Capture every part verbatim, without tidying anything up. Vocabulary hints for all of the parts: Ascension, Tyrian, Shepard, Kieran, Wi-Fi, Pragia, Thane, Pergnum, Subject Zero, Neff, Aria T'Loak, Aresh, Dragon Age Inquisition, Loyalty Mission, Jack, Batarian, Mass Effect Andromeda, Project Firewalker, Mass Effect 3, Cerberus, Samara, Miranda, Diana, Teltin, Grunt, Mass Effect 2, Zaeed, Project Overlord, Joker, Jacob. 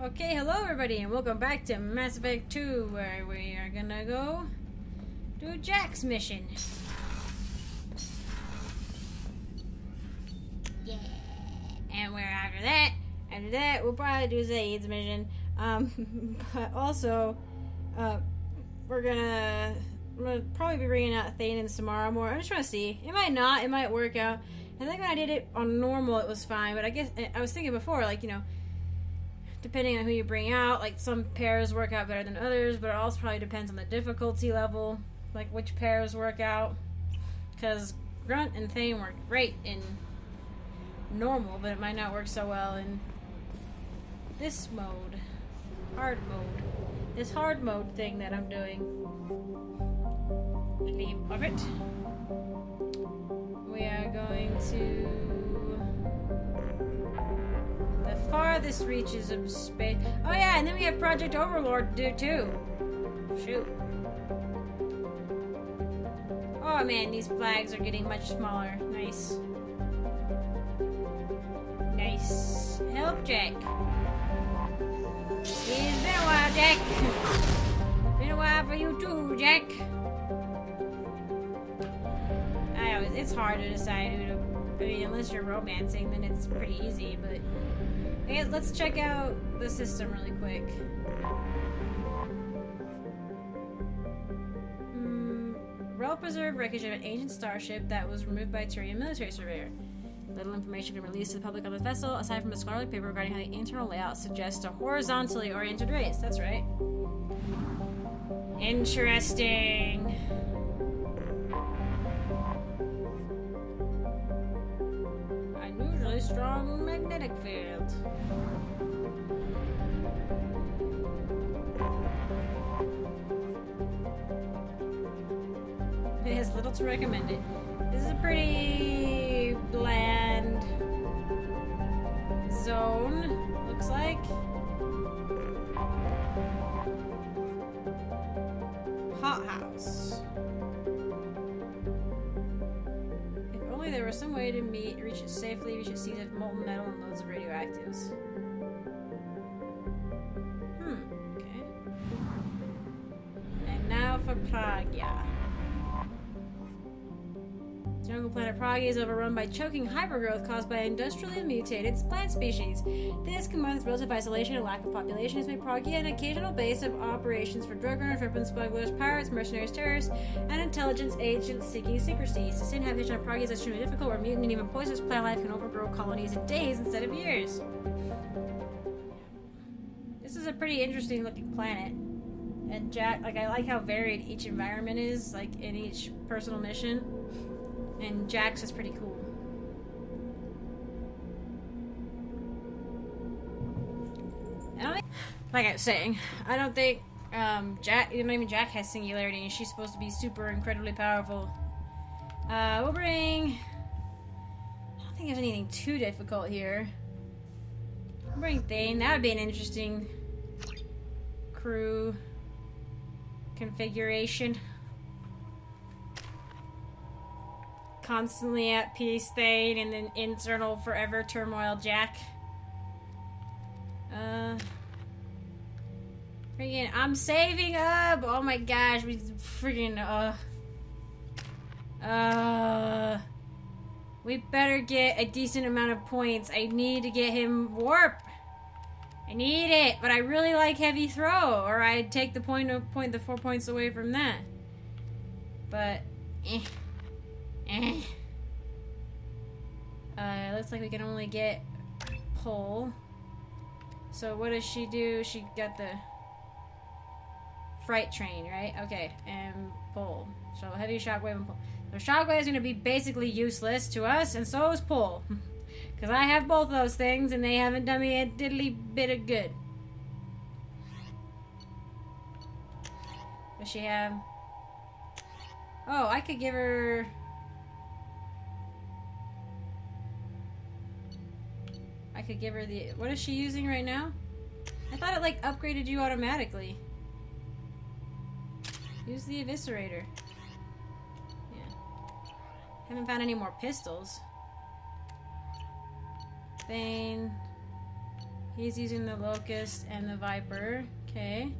Okay, hello everybody, and welcome back to Mass Effect two, where we are gonna go do Jack's mission. Yeah. And we're after that. After that, we'll probably do Zaeed's mission. Um, but also, uh, we're gonna, we're gonna probably be bringing out Thane and Samara more. I'm just trying to see. It might not. It might work out. I think when I did it on normal, it was fine. But I guess I was thinking before, like you know. Depending on who you bring out, like some pairs work out better than others, but it also probably depends on the difficulty level, like which pairs work out, because Grunt and Thane work great in normal, but it might not work so well in this mode, hard mode, this hard mode thing that I'm doing. The name of it. We are going to farthest reaches of space. Oh yeah, and then we have Project Overlord to do too. Shoot. Oh man, these flags are getting much smaller. Nice. Nice. Help, Jack. It's been a while, Jack. Been a while for you too, Jack. I always, it's hard to decide who to, I mean, unless you're romancing, then it's pretty easy, but I guess let's check out the system really quick. Mm, well-preserved wreckage of an ancient starship that was removed by a Tyrian military surveyor. Little information been released to the public on the vessel, aside from a scholarly paper regarding how the internal layout suggests a horizontally oriented race. That's right. Interesting. Unusually strong magnetic field. It has little to recommend it. This is a pretty bland zone, looks like. Hothouse. There was some way to meet, reach it safely. We should seize it with molten metal and loads of radioactives. Hmm, okay. And now for Pragia. The jungle planet Pragia is overrun by choking hypergrowth caused by industrially mutated plant species. This, combined with relative isolation and lack of population, has made Pragia an occasional base of operations for drug runners, weapons smugglers, pirates, mercenaries, terrorists, and intelligence agents seeking secrecy. Sustained habitation on Pragia is extremely difficult, where mutant and even poisonous plant life can overgrow colonies in days instead of years. This is a pretty interesting looking planet. And Jack, like, I like how varied each environment is, like, in each personal mission. And Jack's is pretty cool. I don't think, like I was saying, I don't think um, Jack, not even Jack has singularity, and she's supposed to be super incredibly powerful. Uh, we'll bring, I don't think there's anything too difficult here. We'll bring Thane, that would be an interesting crew configuration. Constantly at peace, Thane, and then internal forever turmoil, Jack. Uh, freaking, I'm saving up. Oh my gosh, we freaking uh, uh, we better get a decent amount of points. I need to get him warp. I need it, but I really like heavy throw, or I'd take the point of point the four points away from that. But, eh. Eh. Uh, looks like we can only get pull. So what does she do? She got the fright train, right? Okay, and pull. So heavy shockwave and pull. So shockwave is going to be basically useless to us, and so is pull. Because I have both those things, and they haven't done me a diddly bit of good. Does she have... Oh, I could give her... I could give her the... What is she using right now? I thought it, like, upgraded you automatically. Use the eviscerator. Yeah. Haven't found any more pistols. Thane. He's using the Locust and the Viper. Okay.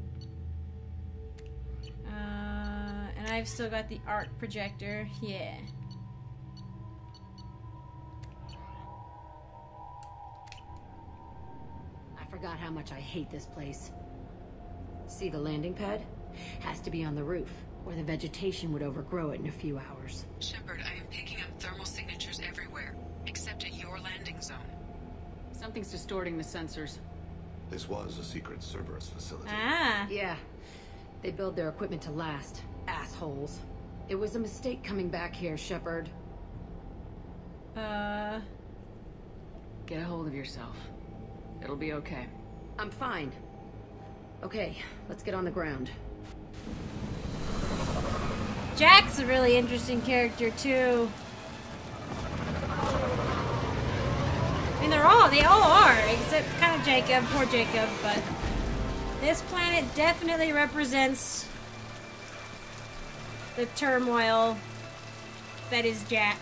Uh, and I've still got the Arc Projector. Yeah. I forgot how much I hate this place. See the landing pad? Has to be on the roof, or the vegetation would overgrow it in a few hours. Shepard, I am picking up thermal signatures everywhere, except at your landing zone. Something's distorting the sensors. This was a secret Cerberus facility. Ah. Yeah. They build their equipment to last. Assholes. It was a mistake coming back here, Shepard. Uh... Get a hold of yourself. It'll be okay. I'm fine. Okay, let's get on the ground. Jack's a really interesting character, too. I mean, they're all, they all are, except kind of Jacob, poor Jacob, but this planet definitely represents the turmoil that is Jack.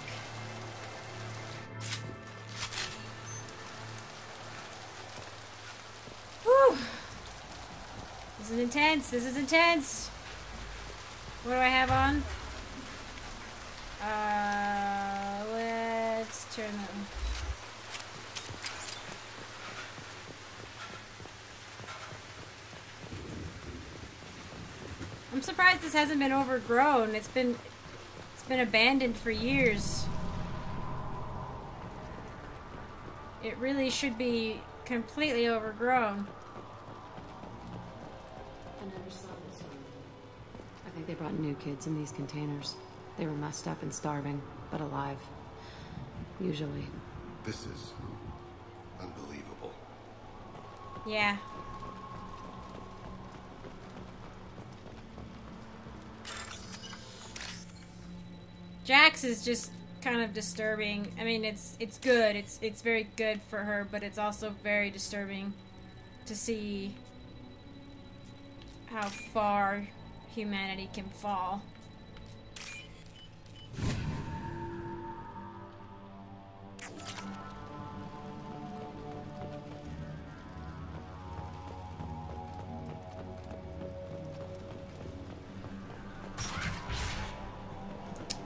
Whew. This is intense, this is intense. What do I have on? Uh, let's turn that one. I'm surprised this hasn't been overgrown. It's been, it's been abandoned for years. It really should be completely overgrown. I think they brought new kids in these containers. They were messed up and starving, but alive. Usually. This is unbelievable. Yeah. Jax is just kind of disturbing. I mean, it's it's good. It's it's very good for her, but it's also very disturbing to see how far humanity can fall.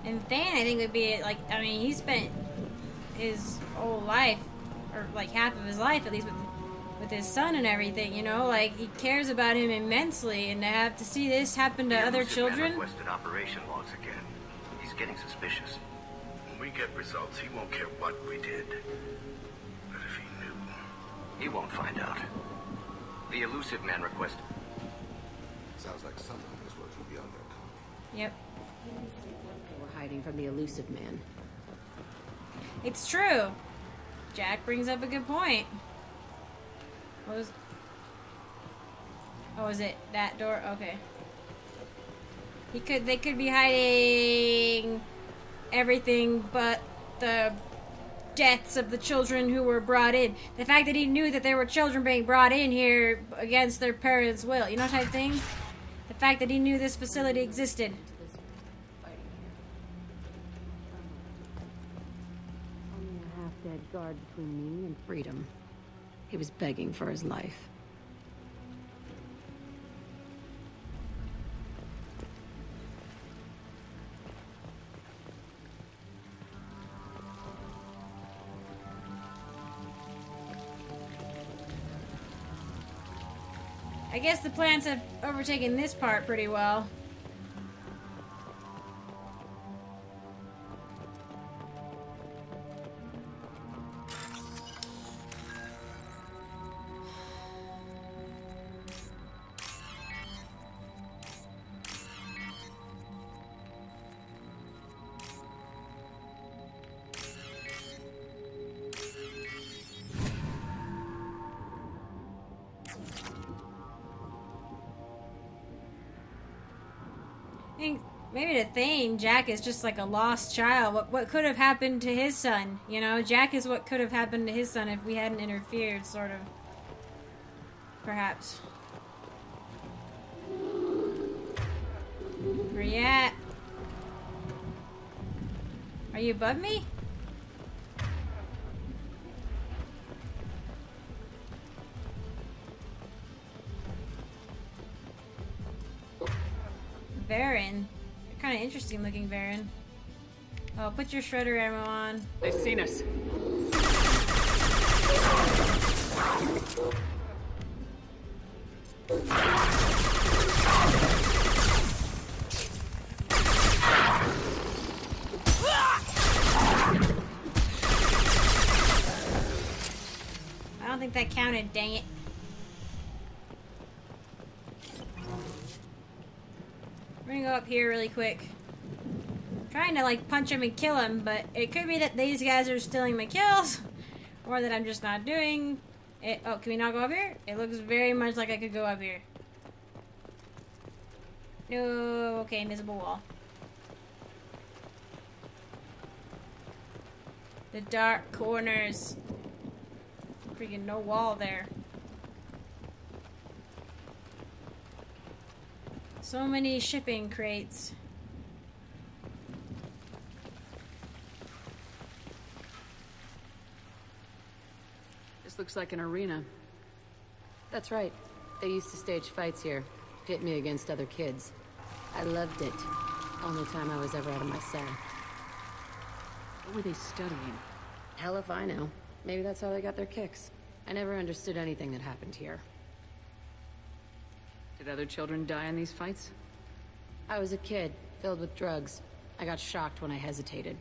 And Thane, I think, would be like, I mean, he spent his whole life, or like half of his life at least, with with his son and everything, you know, like, he cares about him immensely, and to have to see this happen to other children. Requested operation logs again. He's getting suspicious. When we get results, he won't care what we did. But if he knew, he won't find out. The elusive man requested. Sounds like someone is working beyond their company. Yep. We're hiding from the elusive man. It's true. Jack brings up a good point. What was... Oh, is it that door? Okay. He could... They could be hiding everything but the deaths of the children who were brought in. The fact that he knew that there were children being brought in here against their parents' will. You know, type thing? The fact that he knew this facility existed. Only a half-dead guard between me and freedom. He was begging for his life. I guess the plants have overtaken this part pretty well. Thane, Jack is just like a lost child. What what could have happened to his son? You know, Jack is what could have happened to his son if we hadn't interfered, sort of. Perhaps. Where you at? Are you above me? Baron. You're kind of interesting looking, Baron. Oh, put your shredder ammo on. They've seen us. I don't think that counted, dang it. We're gonna go up here really quick. I'm trying to like punch him and kill him, but it could be that these guys are stealing my kills, or that I'm just not doing it. Oh, can we not go up here? It looks very much like I could go up here. No, okay, invisible wall. The dark corners. Freaking no wall there. So many shipping crates. This looks like an arena. That's right. They used to stage fights here. Pit me against other kids. I loved it. Only time I was ever out of my cell. What were they studying? Hell if I know. Maybe that's how they got their kicks. I never understood anything that happened here. Did other children die in these fights? I was a kid, filled with drugs. I got shocked when I hesitated.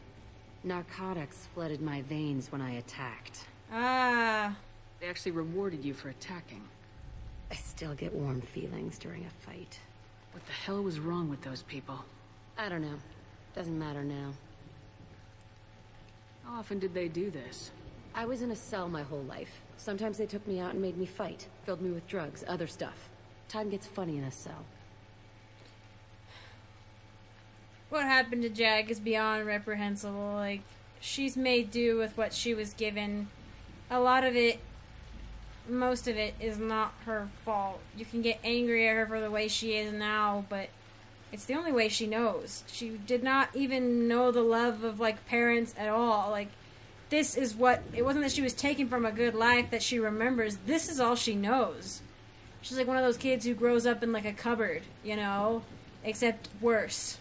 Narcotics flooded my veins when I attacked. Ah. They actually rewarded you for attacking. I still get warm feelings during a fight. What the hell was wrong with those people? I don't know. Doesn't matter now. How often did they do this? I was in a cell my whole life. Sometimes they took me out and made me fight. Filled me with drugs, other stuff. Time gets funny in a cell. What happened to Jag is beyond reprehensible. Like, she's made do with what she was given. A lot of it, most of it, is not her fault. You can get angry at her for the way she is now, but it's the only way she knows. She did not even know the love of, like, parents at all. Like, this is what, it wasn't that she was taken from a good life that she remembers. This is all she knows. She's like one of those kids who grows up in, like, a cupboard, you know? Except worse.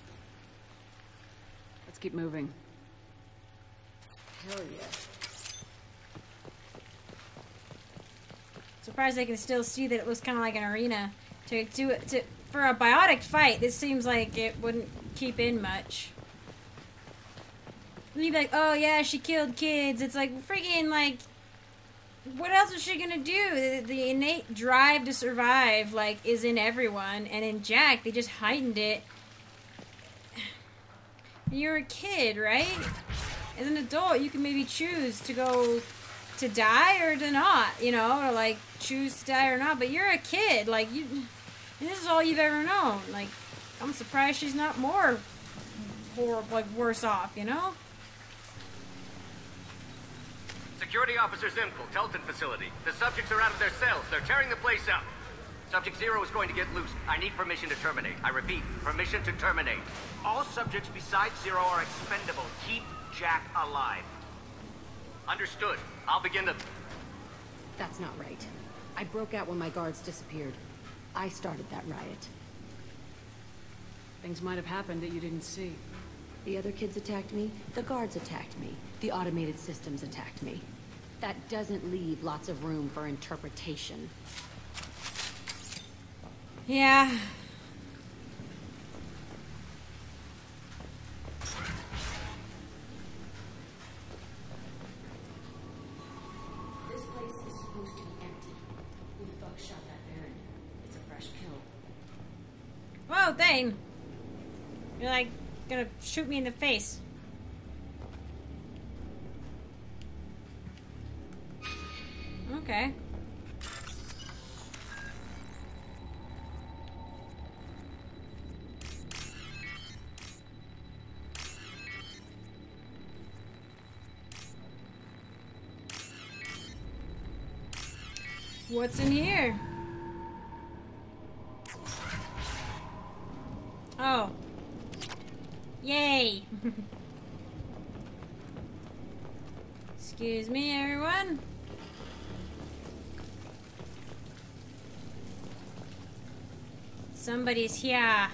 Let's keep moving. Hell yeah. Surprised they can still see that it looks kind of like an arena. To do it, to, for a biotic fight, this seems like it wouldn't keep in much. And you'd be like, oh yeah, she killed kids. It's like, freaking, like... what else is she gonna do? The, the innate drive to survive, like, is in everyone, and in Jack, they just heightened it. You're a kid, right? As an adult, you can maybe choose to go to die or to not, you know, or, like, choose to die or not, but you're a kid, like, you, and this is all you've ever known. Like, I'm surprised she's not more, more like, worse off, you know? Security officers infill, Teltin facility. The subjects are out of their cells. They're tearing the place up. Subject Zero is going to get loose. I need permission to terminate. I repeat, permission to terminate. All subjects besides Zero are expendable. Keep Jack alive. Understood. I'll begin to... That's not right. I broke out when my guards disappeared. I started that riot. Things might have happened that you didn't see. The other kids attacked me. The guards attacked me. The automated systems attacked me. That doesn't leave lots of room for interpretation. Yeah. This place is supposed to be empty. Who the fuck shot that Baron? It's a fresh kill. Whoa, Thane! You're like gonna shoot me in the face. Okay. What's in here? Oh. Yay. Excuse me, everyone. Somebody's here.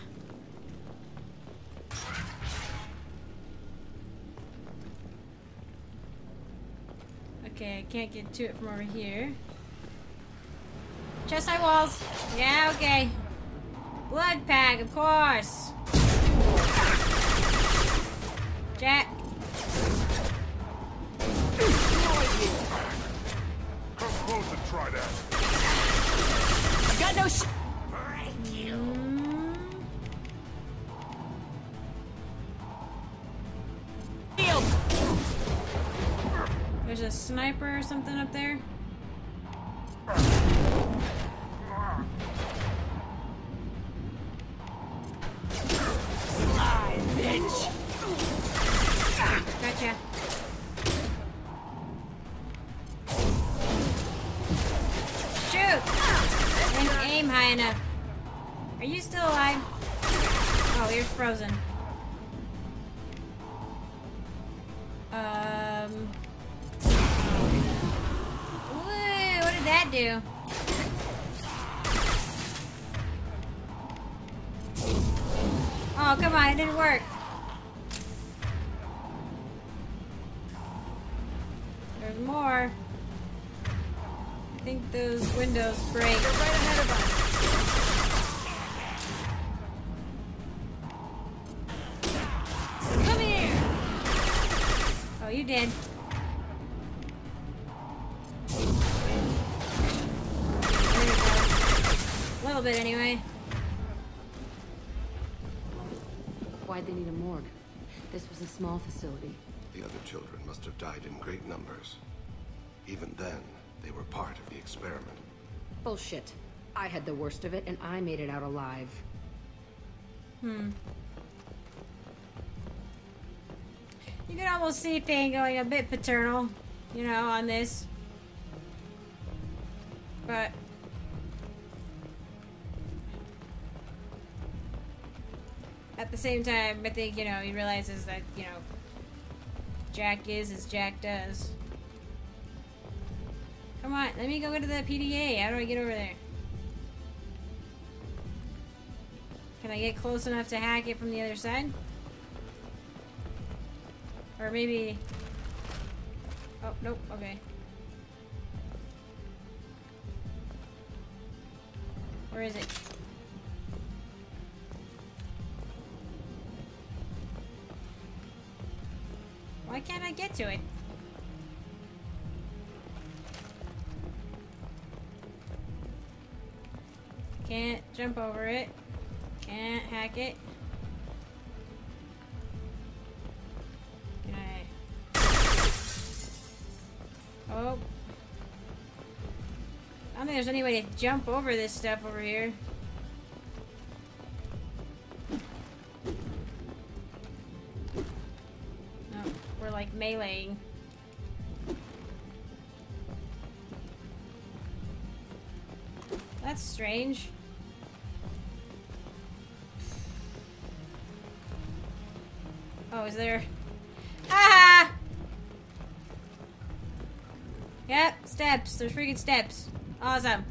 can't get to it from over here. Chest high walls. Yeah, okay. Blood pack, of course. Jack. Come close and try that. I got no sh. There's a sniper or something up there. Fly, bitch. Gotcha. Shoot! I didn't aim high enough. Are you still alive? Oh, you're frozen. Um. Whoa, what did that do? Oh, come on, it didn't work. There's more. I think those windows break. They're right ahead of us. Come here! Oh, you did. There you go. A little bit, anyway. Why'd they need a morgue? This was a small facility. The other children must have died in great numbers. Even then, they were part of the experiment. Bullshit. I had the worst of it, and I made it out alive. Hmm. You can almost see Thane going a bit paternal, you know, on this. But... at the same time, I think, you know, he realizes that, you know, Jack is as Jack does. Come on, let me go into the P D A. How do I get over there? Can I get close enough to hack it from the other side? Or maybe... oh, nope, okay. Where is it? Why can't I get to it? Can't jump over it. Can't hack it. Can I? Oh. I don't think there's any way to jump over this stuff over here. Like meleeing. That's strange. Oh, is there? Ah! Yep, steps. There's freaking steps. Awesome.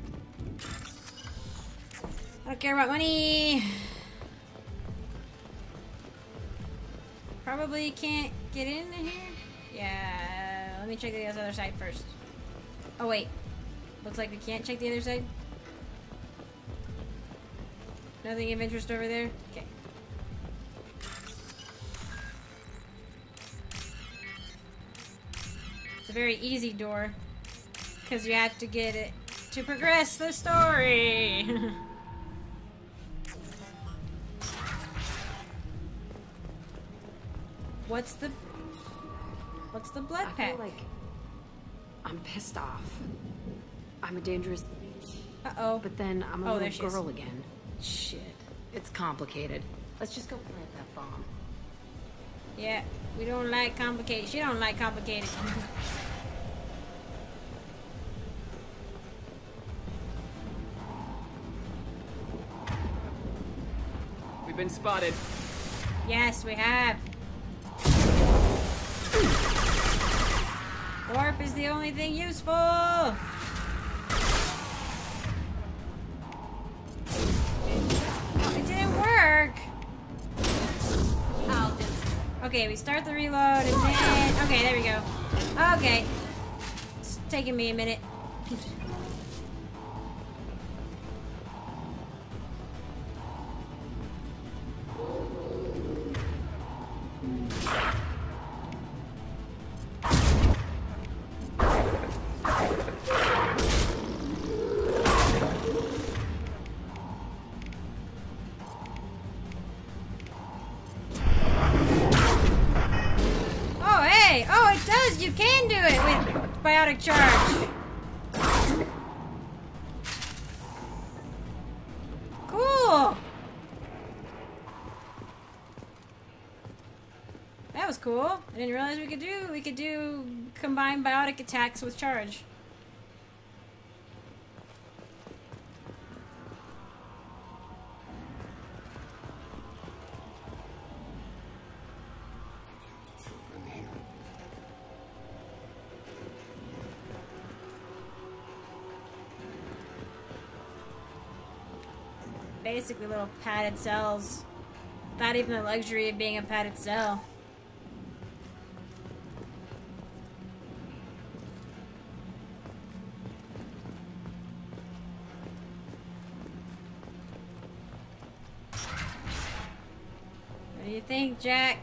I don't care about money. Probably can't get in here? Yeah, let me check the other side first. Oh wait, looks like we can't check the other side. Nothing of interest over there? Okay. It's a very easy door, because you have to get it to progress the story. What's the... what's the blood pack? I feel like I'm pissed off. I'm a dangerous... uh-oh. But then I'm a oh, little girl is. Again. Shit. It's complicated. Let's just go plant that bomb. Yeah. We don't like complicated. She don't like complicated. We've been spotted. Yes, we have. Warp is the only thing useful! It didn't work! I'll just... okay, we start the reload and then... okay, there we go. Okay. taking me a minute. Charge. Cool. That was cool. I didn't realize we could do we could do combined biotic attacks with charge. Basically little padded cells. Not even the luxury of being a padded cell. What do you think, Jack?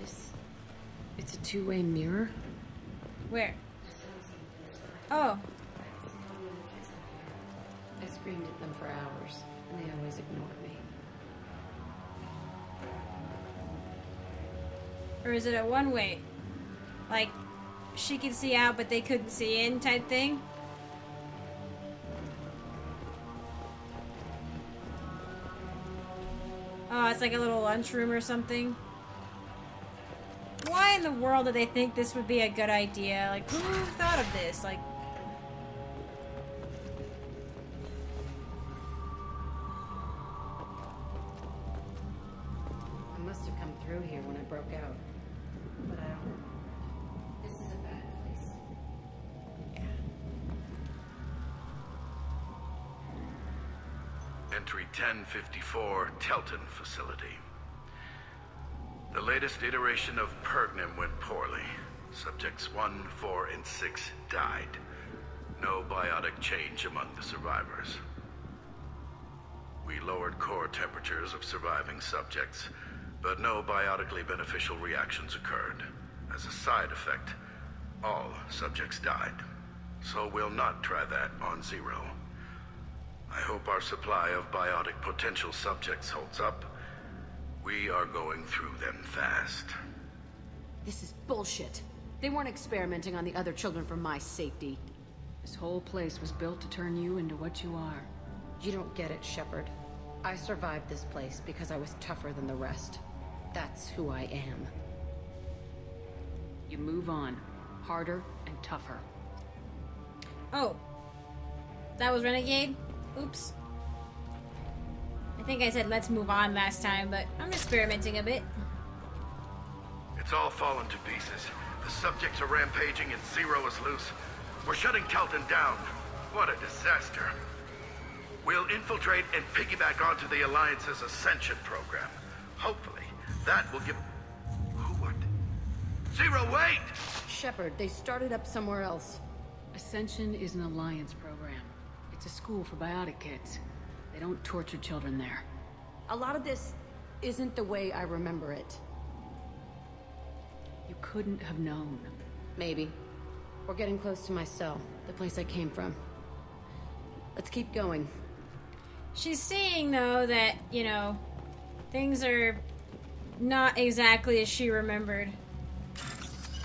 This... It's a two-way mirror? Where? Oh. At them for hours, and they always ignored me. Or is it a one-way? Like, she could see out, but they couldn't see in type thing? Oh, it's like a little lunchroom or something. Why in the world did they think this would be a good idea? Like, who thought of this? Like, ten fifty-four Teltin facility. The latest iteration of Pergnum went poorly. Subjects one, four, and six died. No biotic change among the survivors. We lowered core temperatures of surviving subjects, but no biotically beneficial reactions occurred. As a side effect, all subjects died. So we'll not try that on Zero. I hope our supply of biotic potential subjects holds up. We are going through them fast. This is bullshit. They weren't experimenting on the other children for my safety. This whole place was built to turn you into what you are. You don't get it, Shepard. I survived this place because I was tougher than the rest. That's who I am. You move on. Harder and tougher. Oh. That was Renegade? Oops. I think I said let's move on last time, but I'm experimenting a bit. It's all fallen to pieces. The subjects are rampaging and Zero is loose. We're shutting Teltin down. What a disaster. We'll infiltrate and piggyback onto the Alliance's Ascension program. Hopefully, that will give... Who what? Zero, wait! Shepard, they started up somewhere else. Ascension is an Alliance program. It's a school for biotic kids. They don't torture children there. A lot of this isn't the way I remember it. You couldn't have known. Maybe. We're getting close to my cell, the place I came from. Let's keep going. She's seeing, though, that, you know, things are not exactly as she remembered.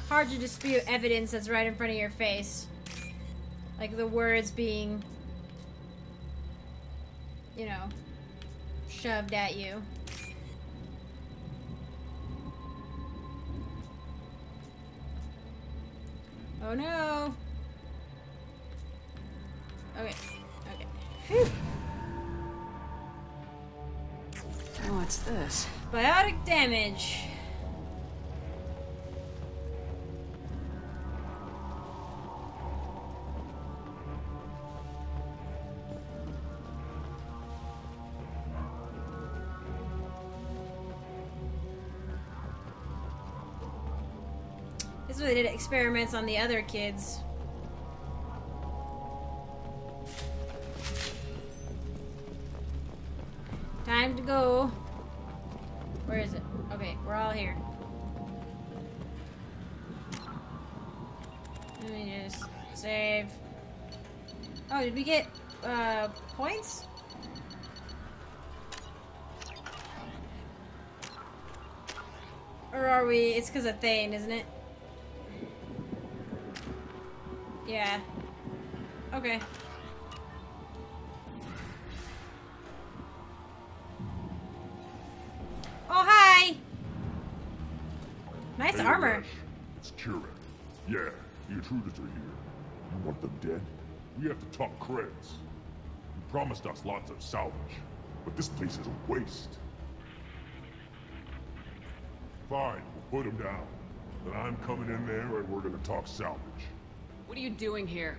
Hard to dispute evidence that's right in front of your face. Like the words being... you know, shoved at you. Oh no! Okay, okay. Phew! What's this? Biotic damage! This is where they did experiments on the other kids. Time to go. Where is it? Okay, we're all here. Let me just save. Oh, did we get uh, points? Or are we... It's because of Thane, isn't it? Yeah. Okay. Oh, hi! Nice hey, armor. Aresh. It's Kieran. Yeah, the intruders are here. You want them dead? We have to top creds. You promised us lots of salvage, but this place is a waste. Fine, we'll put him down. Then I'm coming in there and we're gonna talk salvage. What are you doing here?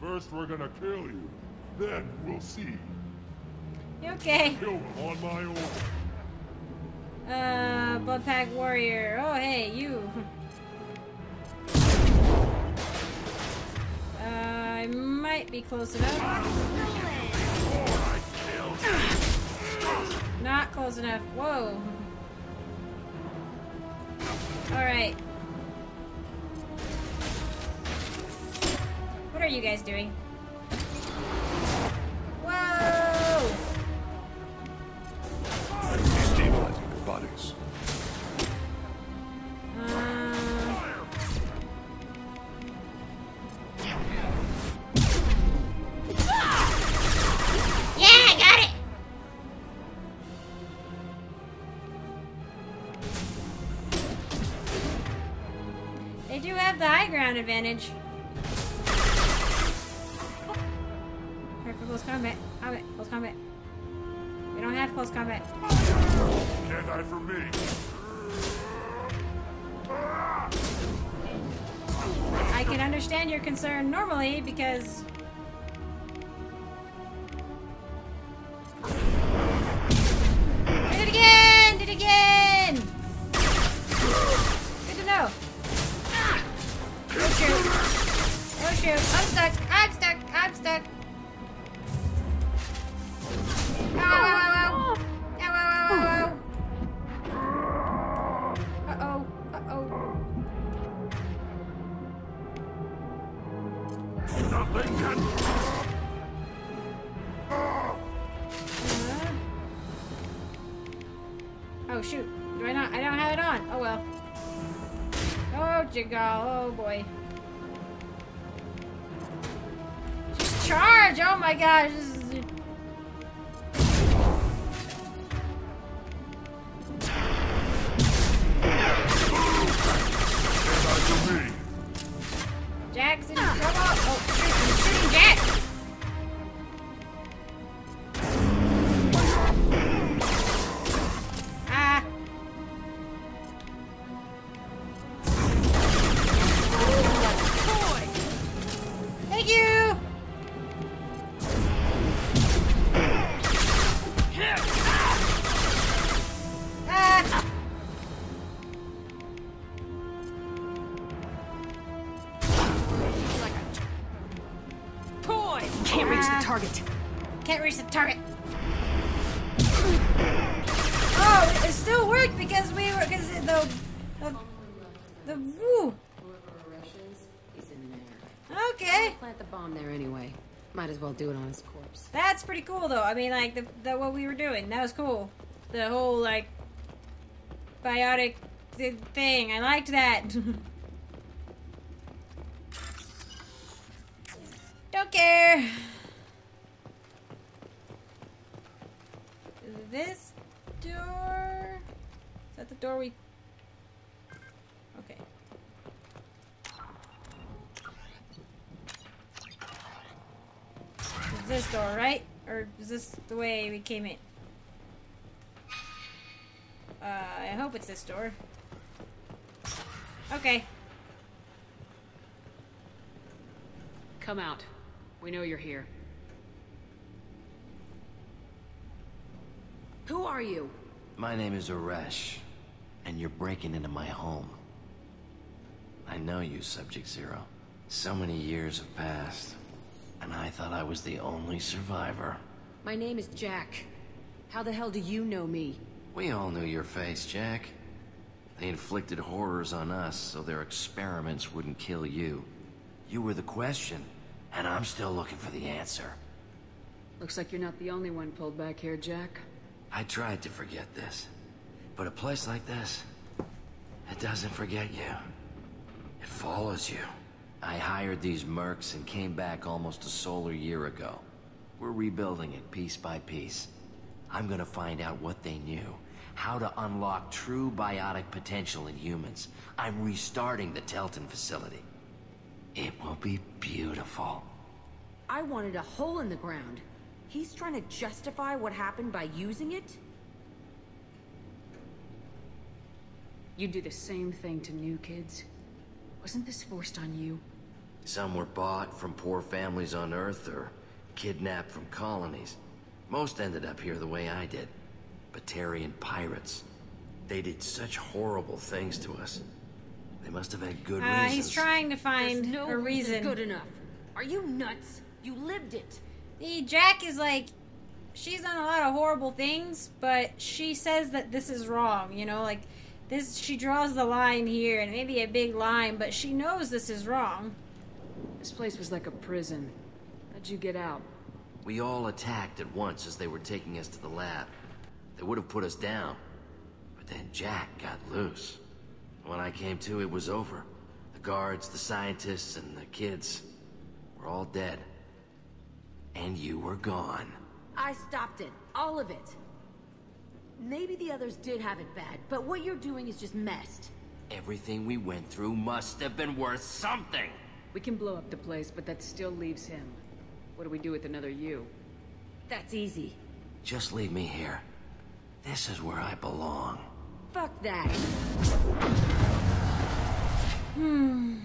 First, we're gonna kill you. Then, we'll see. You okay? Kill him on my own. Uh, Bloodpack Warrior. Oh, hey, you. uh, I might be close enough. Not close enough. Whoa. Alright. What are you guys doing? Whoa! Stabilizing their bodies. Advantage. Perfect close combat. Combat. Close combat. We don't have close combat. Can't hide from me. I can understand your concern normally because. Did it again! Did it again! Good to know. Oh shoot. Oh shoot. I'm stuck. I'm stuck. I'm stuck. Ow, ow, ow, ow. Ow, ow, ow, ow. Uh-oh. Uh-oh. Not letting that. Oh shoot. Do I not? I don't have it on. Oh well. Oh, Jigal. Oh, boy. Just charge! Oh, my gosh. This is... Jack's in trouble. Oh, shoot. I'm shooting Jack. Ah. Target. Oh, it still worked because we were because the the the woo. Okay. Plant the bomb there anyway. Might as well do it on his corpse. That's pretty cool though. I mean, like the, the what we were doing. That was cool. The whole like biotic thing. I liked that. Don't care. This door? Is that the door we... Okay. It's this door, right? Or is this the way we came in? Uh, I hope it's this door. Okay. Come out. We know you're here. Who are you? My name is Aresh, and you're breaking into my home. I know you, Subject Zero. So many years have passed, and I thought I was the only survivor. My name is Jack. How the hell do you know me? We all knew your face, Jack. They inflicted horrors on us so their experiments wouldn't kill you. You were the question, and I'm still looking for the answer. Looks like you're not the only one pulled back here, Jack. I tried to forget this, but a place like this, it doesn't forget you. It follows you. I hired these mercs and came back almost a solar year ago. We're rebuilding it piece by piece. I'm gonna find out what they knew, how to unlock true biotic potential in humans. I'm restarting the Teltin facility. It will be beautiful. I wanted a hole in the ground. He's trying to justify what happened by using it? You do the same thing to new kids. Wasn't this forced on you? Some were bought from poor families on Earth or kidnapped from colonies. Most ended up here the way I did. Batarian pirates. They did such horrible things to us. They must have had good uh, reasons. He's trying to find no a reason. Good enough. Are you nuts? You lived it. The Jack is like, she's done a lot of horrible things, but she says that this is wrong. You know, like this. She draws the line here, and maybe a big line, but she knows this is wrong. This place was like a prison. How'd you get out? We all attacked at once as they were taking us to the lab. They would have put us down, but then Jack got loose. When I came to, it was over. The guards, the scientists, and the kids were all dead. And you were gone. I stopped it. All of it. Maybe the others did have it bad, but what you're doing is just messed. Everything we went through must have been worth something. We can blow up the place, but that still leaves him. What do we do with another you? That's easy. Just leave me here. This is where I belong. Fuck that. Hmm.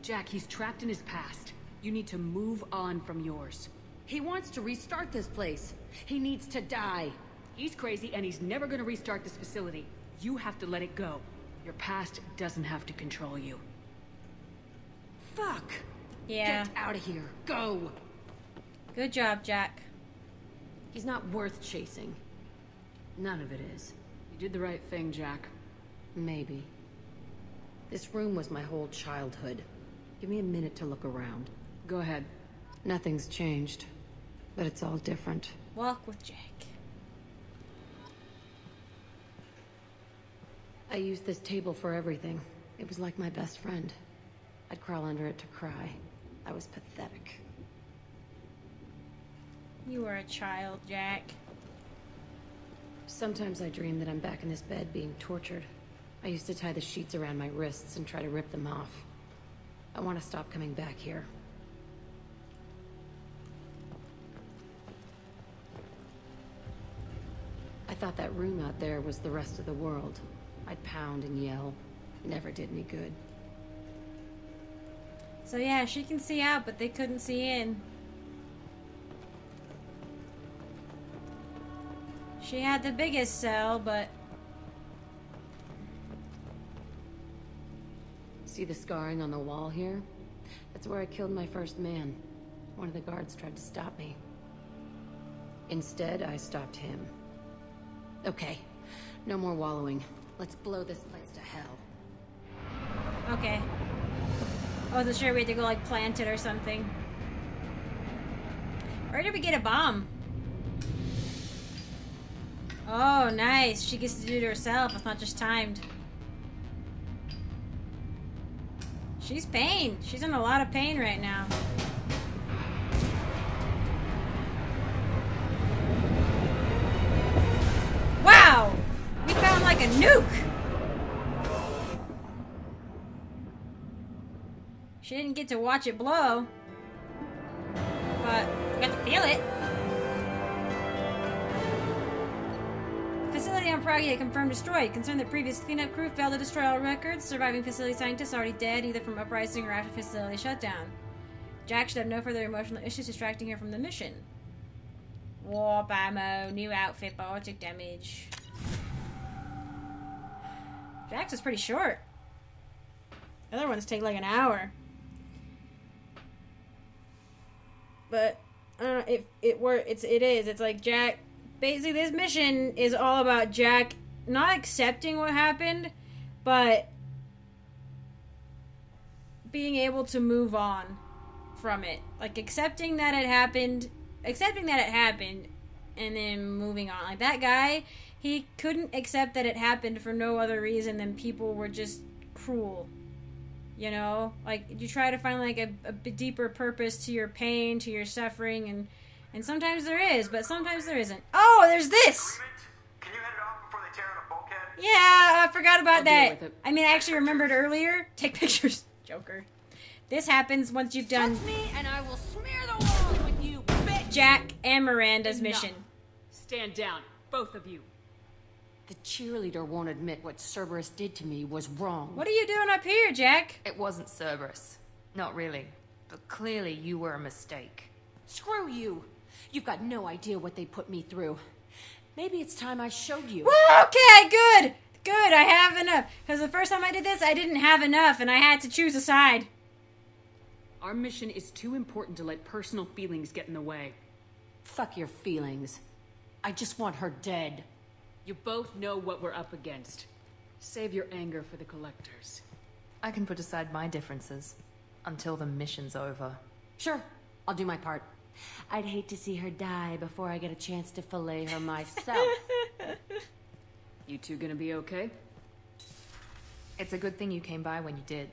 Jack, he's trapped in his past. You need to move on from yours. He wants to restart this place. He needs to die. He's crazy and he's never gonna restart this facility. You have to let it go. Your past doesn't have to control you. Fuck. Yeah. Get out of here. Go. Good job, Jack. He's not worth chasing. None of it is. You did the right thing, Jack. Maybe. This room was my whole childhood. Give me a minute to look around. Go ahead. Nothing's changed, but it's all different. Walk with Jack. I used this table for everything. It was like my best friend. I'd crawl under it to cry. I was pathetic. You were a child, Jack. Sometimes I dream that I'm back in this bed being tortured. I used to tie the sheets around my wrists and try to rip them off. I want to stop coming back here. I thought that room out there was the rest of the world. I'd pound and yell. It never did any good. So yeah, she can see out, but they couldn't see in. She had the biggest cell, but... See the scarring on the wall here? That's where I killed my first man. One of the guards tried to stop me. Instead, I stopped him. Okay, no more wallowing. Let's blow this place to hell. Okay. I wasn't sure we had to go, like, plant it or something. Where did we get a bomb? Oh, nice. She gets to do it herself. It's not just timed. She's pain. She's in a lot of pain right now. Wow! We found like a nuke! She didn't get to watch it blow, but you got to feel it. Facility on Pragia confirmed destroyed. Concerned that previous cleanup crew failed to destroy all records. Surviving facility scientists already dead, either from uprising or after facility shutdown. Jack should have no further emotional issues distracting her from the mission. Warp ammo, new outfit, biotic damage. Jack's was pretty short. The other ones take like an hour. But I don't know, it it were it's it is. It's like Jack basically this mission is all about Jack not accepting what happened, but being able to move on from it. Like accepting that it happened accepting that it happened and then moving on. Like that guy, he couldn't accept that it happened for no other reason than people were just cruel. You know, like you try to find like a, a deeper purpose to your pain, to your suffering, and and sometimes there is, but sometimes there isn't. Oh, there's this. Can you head it off before they tear out a bulkhead? Yeah, I forgot about I'll that. It. I mean, I actually remembered earlier. Take pictures, Joker. This happens once you've done. Touch me and I will smear the walls with you, bitch. Jack and Miranda's Enough. mission. Stand down, both of you. The cheerleader won't admit what Cerberus did to me was wrong. What are you doing up here, Jack? It wasn't Cerberus. Not really. But clearly you were a mistake. Screw you. You've got no idea what they put me through. Maybe it's time I showed you. Well, okay, good. Good, I have enough. Because the first time I did this, I didn't have enough, and I had to choose a side. Our mission is too important to let personal feelings get in the way. Fuck your feelings. I just want her dead. You both know what we're up against. Save your anger for the collectors. I can put aside my differences until the mission's over. Sure, I'll do my part. I'd hate to see her die before I get a chance to fillet her myself. You two gonna be okay? It's a good thing you came by when you did.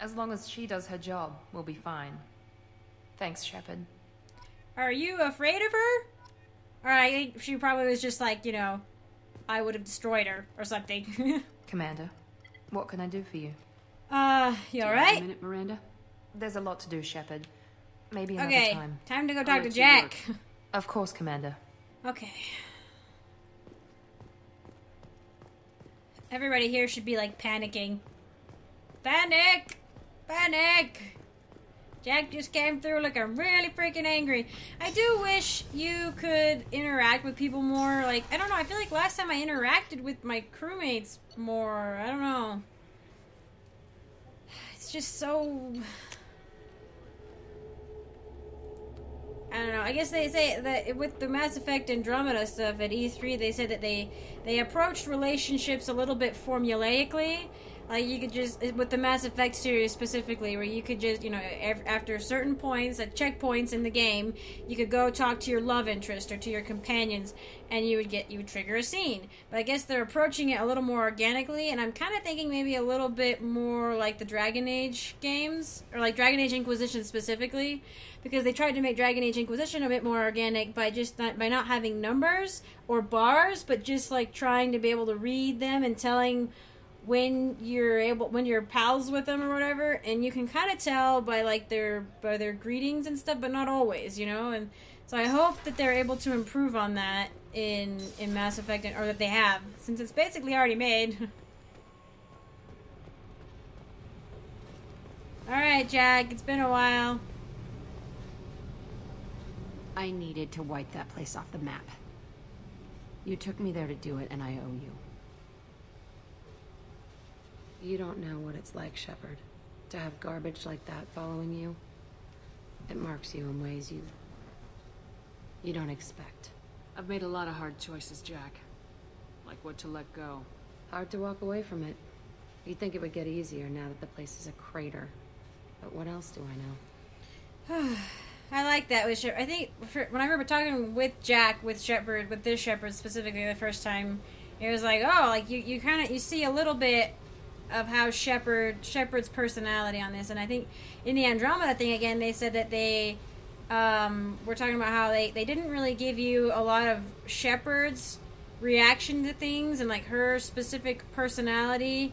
As long as she does her job, we'll be fine. Thanks, Shepard. Are you afraid of her? Or I think she probably was just like, you know, I would have destroyed her or something. Commander, what can I do for you? Uh, you all right? Minute, Miranda. There's a lot to do, Shepard. Maybe another okay. time. Okay, time to go I'll talk to Jack. Of course, Commander. Okay. Everybody here should be like panicking. Panic! Panic! Jack just came through looking really freaking angry. I do wish you could interact with people more. Like, I don't know. I feel like last time I interacted with my crewmates more. I don't know. It's just so... I don't know. I guess they say that with the Mass Effect Andromeda stuff at E three, they said that they, they approached relationships a little bit formulaically. Like, you could just, with the Mass Effect series specifically, where you could just, you know, after certain points, at checkpoints in the game, you could go talk to your love interest or to your companions, and you would get, you would trigger a scene. But I guess they're approaching it a little more organically, and I'm kind of thinking maybe a little bit more like the Dragon Age games, or like Dragon Age Inquisition specifically, because they tried to make Dragon Age Inquisition a bit more organic by just not, by not having numbers or bars, but just like trying to be able to read them and telling... when you're able, when you're pals with them or whatever, and you can kind of tell by like their by their greetings and stuff, but not always, you know. And so I hope that they're able to improve on that in in Mass Effect, or that they have, since it's basically already made. All right, Jack, it's been a while. I needed to wipe that place off the map. You took me there to do it, and I owe you. You don't know what it's like, Shepard, to have garbage like that following you. It marks you in ways you... you don't expect. I've made a lot of hard choices, Jack. Like what to let go. Hard to walk away from it. You'd think it would get easier now that the place is a crater. But what else do I know? I like that with Shepard. I think, for, when I remember talking with Jack, with Shepard, with this Shepard specifically the first time, it was like, oh, like you, you kind of, you see a little bit of how Shepard Shepard's personality on this. And I think in the Andromeda thing again, they said that they um, were talking about how they, they didn't really give you a lot of Shepard's reaction to things and like her specific personality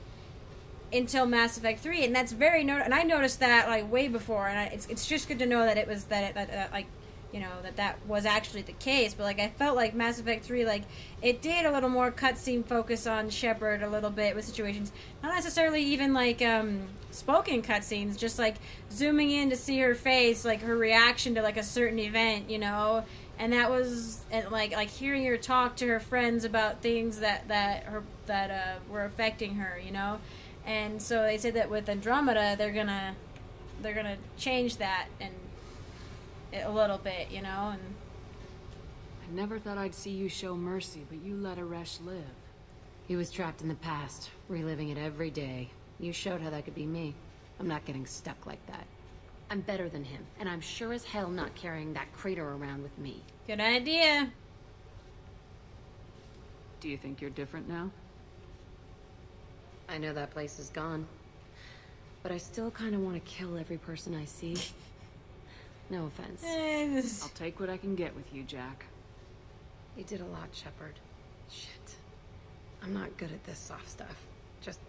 until Mass Effect three, and that's very no and I noticed that like way before, and I, it's it's just good to know that it was that, it, that uh, like you know, that that was actually the case, but, like, I felt like Mass Effect three, like, it did a little more cutscene focus on Shepard a little bit with situations, not necessarily even, like, um, spoken cutscenes, just, like, zooming in to see her face, like, her reaction to, like, a certain event, you know, and that was, and like, like, hearing her talk to her friends about things that, that, her, that, uh, were affecting her, you know, And so they said that with Andromeda, they're gonna they're gonna change that and a little bit, you know. And I never thought I'd see you show mercy, but you let Aresh live. He was trapped in the past, reliving it every day. You showed how that could be me. I'm not getting stuck like that. I'm better than him, and I'm sure as hell not carrying that crater around with me. Good idea. Do you think you're different now? I know that place is gone, but I still kind of want to kill every person I see. No offense. I'll take what I can get with you, Jack. You did a lot, Shepard. Shit. I'm not good at this soft stuff. Just...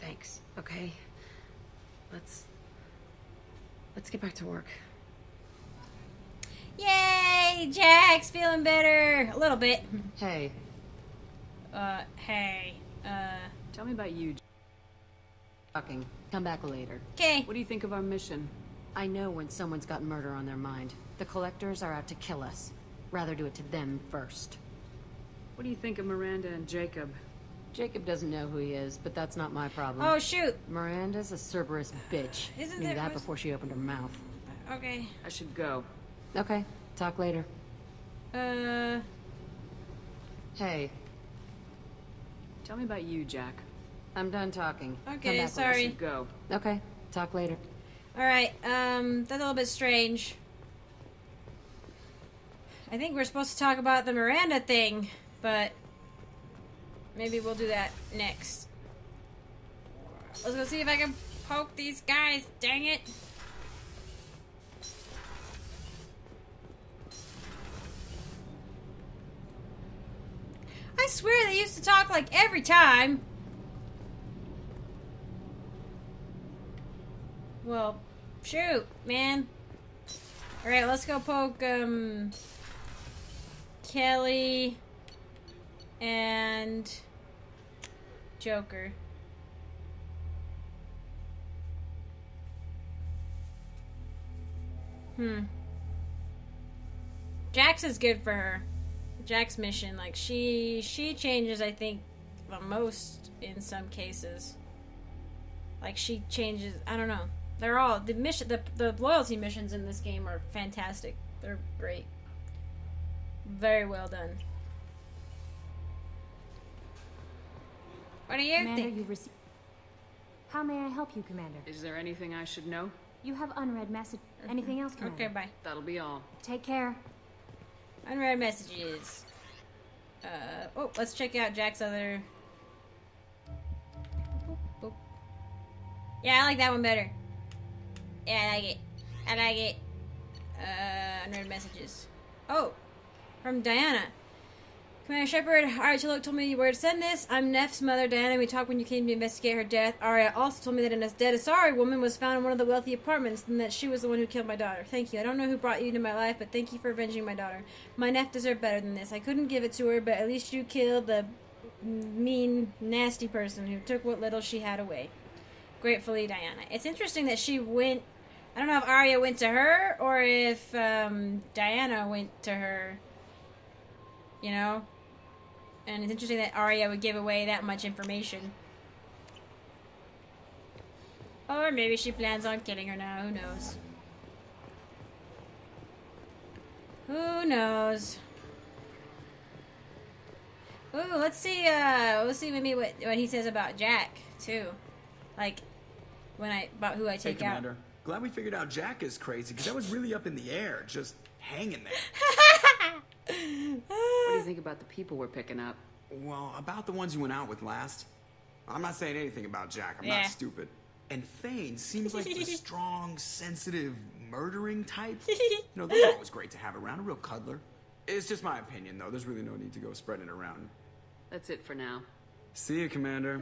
thanks, okay? Let's... let's get back to work. Yay! Jack's feeling better! A little bit. Hey. Uh, hey. Uh... Tell me about you, Jack. Talking. Come back later. Okay. What do you think of our mission? I know when someone's got murder on their mind. The collectors are out to kill us. Rather do it to them first. What do you think of Miranda and Jacob? Jacob doesn't know who he is, but that's not my problem. Oh, shoot! Miranda's a Cerberus bitch. Isn't Knew that, that before she opened her mouth. Okay. I should go. Okay. Talk later. Uh... Hey. Tell me about you, Jack. I'm done talking. Okay, Come back sorry. I should go. Okay. Talk later. Alright, um, that's a little bit strange. I think we're supposed to talk about the Miranda thing, but maybe we'll do that next. Let's go see if I can poke these guys, dang it! I swear they used to talk like every time! Well, shoot, man. Alright, let's go poke, um... Kelly... and... Joker. Hmm. Jax is good for her. Jack's mission, like, she... she changes, I think, the most in some cases. Like, she changes... I don't know. They're all the mission. The the loyalty missions in this game are fantastic. They're great. Very well done. What do you Commander, think? You've How may I help you, Commander? Is there anything I should know? You have unread message. Anything else, Commander? Okay, bye. That'll be all. Take care. Unread messages. Uh oh. Let's check out Jack's other. Boop, boop. Yeah, I like that one better. Yeah, I like it. I like it. Uh, unread messages. Oh! From Diana. Commander Shepard, Aria T'Loak told me where to send this. I'm Neff's mother, Diana. We talked when you came to investigate her death. Aria also told me that an dead Asari woman was found in one of the wealthy apartments and that she was the one who killed my daughter. Thank you. I don't know who brought you into my life, but thank you for avenging my daughter. My Neff deserved better than this. I couldn't give it to her, but at least you killed the mean, nasty person who took what little she had away. Gratefully, Diana. It's interesting that she went... I don't know if Aria went to her, or if, um, Diana went to her, you know? And it's interesting that Aria would give away that much information. Or maybe she plans on killing her now, who knows? Who knows? Ooh, let's see, uh, let's see maybe what, what he says about Jack, too. Like, when I, about who I take hey, Commander. out. Glad we figured out Jack is crazy, because that was really up in the air, just hanging there. What do you think about the people we're picking up? Well, about the ones you went out with last. I'm not saying anything about Jack. I'm yeah. not stupid. And Thane seems like the strong, sensitive, murdering type. You know, those are always great to have around, a real cuddler. It's just my opinion, though. There's really no need to go spreading it around. That's it for now. See you, Commander.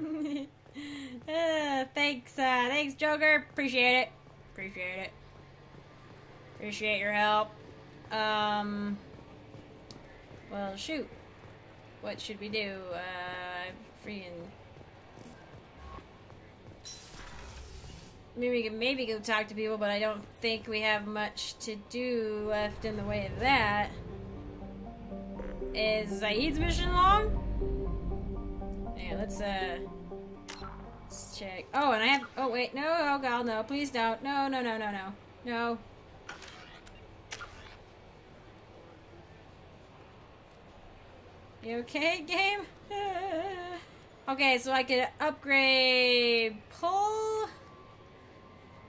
uh, thanks, uh, thanks, Joker. Appreciate it. Appreciate it. Appreciate your help. Um. Well, shoot. What should we do? Uh, freaking. Maybe we can maybe go talk to people, but I don't think we have much to do left in the way of that. Is Zaeed's mission long? Yeah, let's, uh. Let's check. Oh, and I have... Oh, wait. No, oh, God, no. Please don't. No, no, no, no, no. No. You okay, game? Okay, so I could upgrade pull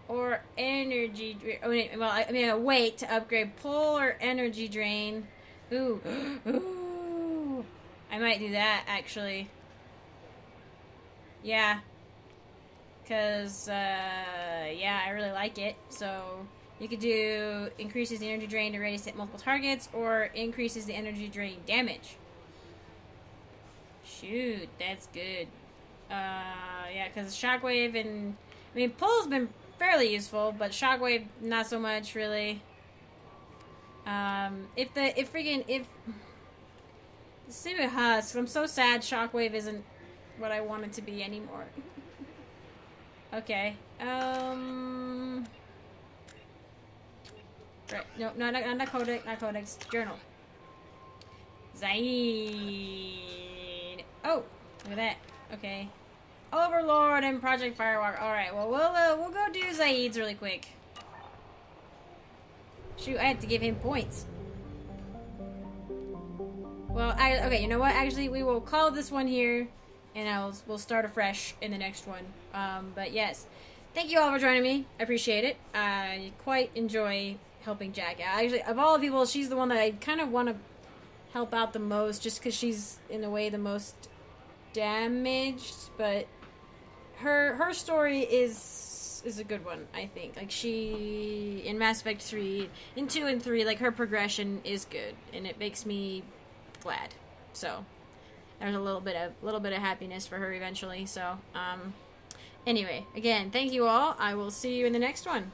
or energy drain. Well, I mean, a wait to upgrade pull or energy drain. Ooh. Ooh. I might do that, actually. Yeah. Because, uh, yeah, I really like it. So, you could do increases the energy drain to radius at multiple targets or increases the energy drain damage. Shoot, that's good. Uh, yeah, because shockwave and... I mean, pull's been fairly useful, but shockwave, not so much, really. Um, if the... If freaking... If... Let's see what Husk. I'm so sad shockwave isn't what I want it to be anymore. Okay. Um... Right. No, no, not, not Codex. Not Codex. Journal. Zaeed. Oh, look at that. Okay. Overlord and Project Firewalker. Alright, well, we'll, uh, we'll go do Zaeed's really quick. Shoot, I had to give him points. Well, I, okay, you know what? Actually, we will call this one here, and I'll, we'll start afresh in the next one. Um, but yes. Thank you all for joining me. I appreciate it. I quite enjoy helping Jack out. Actually, of all the people, she's the one that I kind of want to help out the most, just because she's, in a way, the most... damaged, but her her story is is a good one, I think. Like, she in Mass Effect three, in two and three, like, her progression is good, and it makes me glad. So there's a little bit of little bit of happiness for her eventually. So um, anyway, again, thank you all. I will see you in the next one.